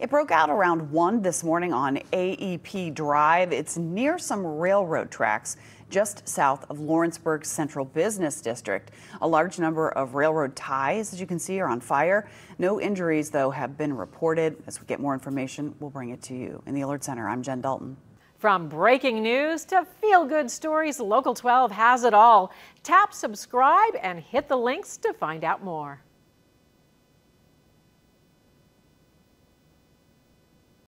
It broke out around 1 this morning on AEP Drive. It's near some railroad tracks just south of Lawrenceburg's Central Business District. A large number of railroad ties, as you can see, are on fire. No injuries, though, have been reported. As we get more information, we'll bring it to you. In the Alert Center, I'm Jen Dalton. From breaking news to feel-good stories, Local 12 has it all. Tap subscribe and hit the links to find out more.